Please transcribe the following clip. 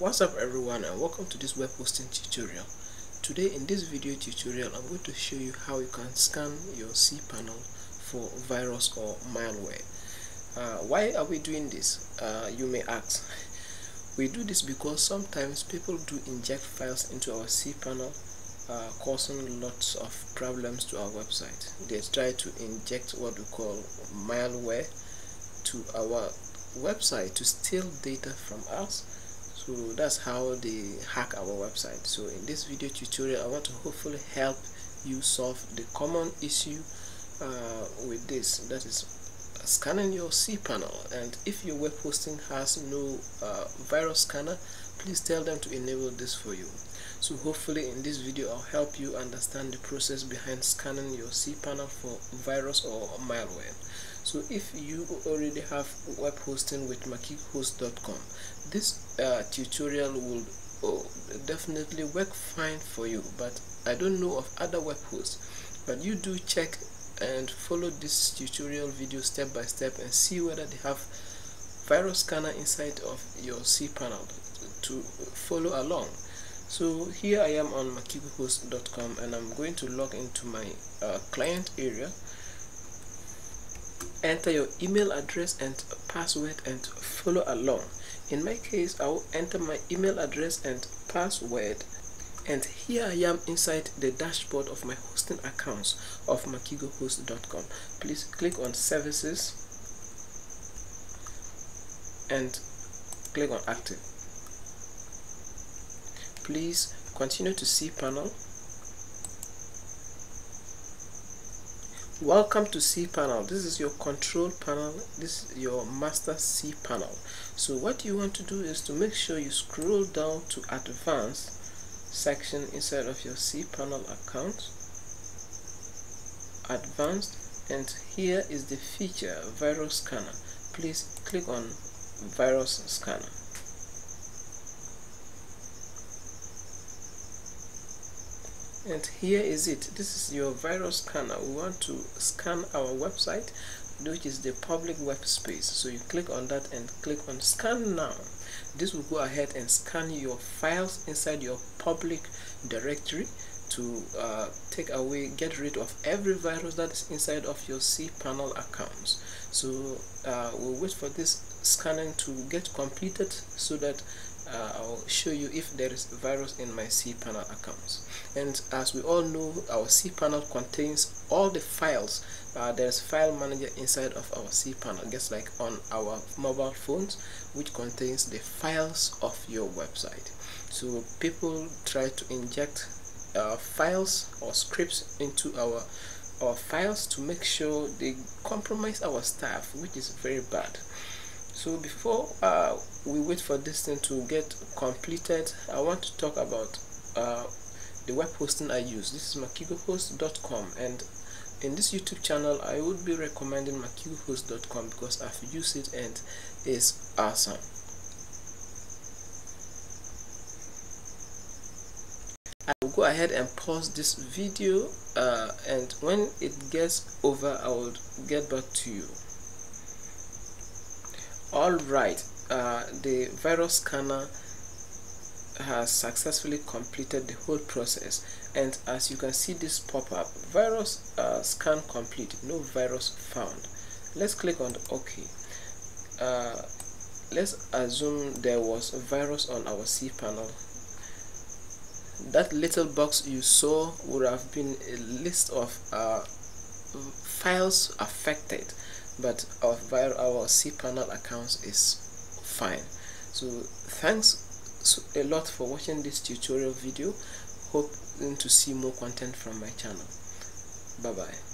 What's up everyone, and welcome to this web hosting tutorial. Today in this video tutorial I'm going to show you how you can scan your cPanel for virus or malware. Why are we doing this, you may ask. We do this because sometimes people do inject files into our cPanel, causing lots of problems to our website. They try to inject what we call malware to our website to steal data from us. So that's how they hack our website. So in this video tutorial I want to hopefully help you solve the common issue with this, that is scanning your cPanel. And if your web hosting has no virus scanner, please tell them to enable this for you. So hopefully in this video I'll help you understand the process behind scanning your cPanel for virus or malware. So if you already have web hosting with makigohost.com, this tutorial will definitely work fine for you, but I don't know of other web hosts. But you do check and follow this tutorial video step by step and see whether they have virus scanner inside of your cPanel to follow along. So here I am on makigohost.com and I'm going to log into my client area. Enter your email address and password and follow along. In my case, I will enter my email address and password, and here I am inside the dashboard of my hosting accounts of makigohost.com. Please click on services and click on active. Please continue to cPanel. Welcome to cPanel. This is your control panel. This is your master cPanel. So what you want to do is to make sure you scroll down to advanced section inside of your cPanel account. Advanced, and here is the feature virus scanner. Please click on virus scanner. And here is it. This is your virus scanner. We want to scan our website, which is the public web space. So you click on that and click on scan now. This will go ahead and scan your files inside your public directory to take away, get rid of every virus that is inside of your cPanel accounts. So we'll wait for this scanning to get completed so that I'll show you if there is virus in my cPanel accounts. And as we all know, our cPanel contains all the files. There is file manager inside of our cPanel, just like on our mobile phones, which contains the files of your website. So people try to inject files or scripts into our files to make sure they compromise our staff, which is very bad. So before we wait for this thing to get completed, I want to talk about the web hosting I use. This is makigohost.com, and in this YouTube channel I would be recommending makigohost.com because I've used it and it's awesome. I will go ahead and pause this video, and when it gets over I will get back to you. Alright, the virus scanner has successfully completed the whole process, and as you can see this pop-up, virus scan complete, no virus found. Let's click on OK. Let's assume there was a virus on our cPanel. That little box you saw would have been a list of files affected, but our cPanel accounts is fine. So thanks a lot for watching this tutorial video. Hoping to see more content from my channel. Bye bye.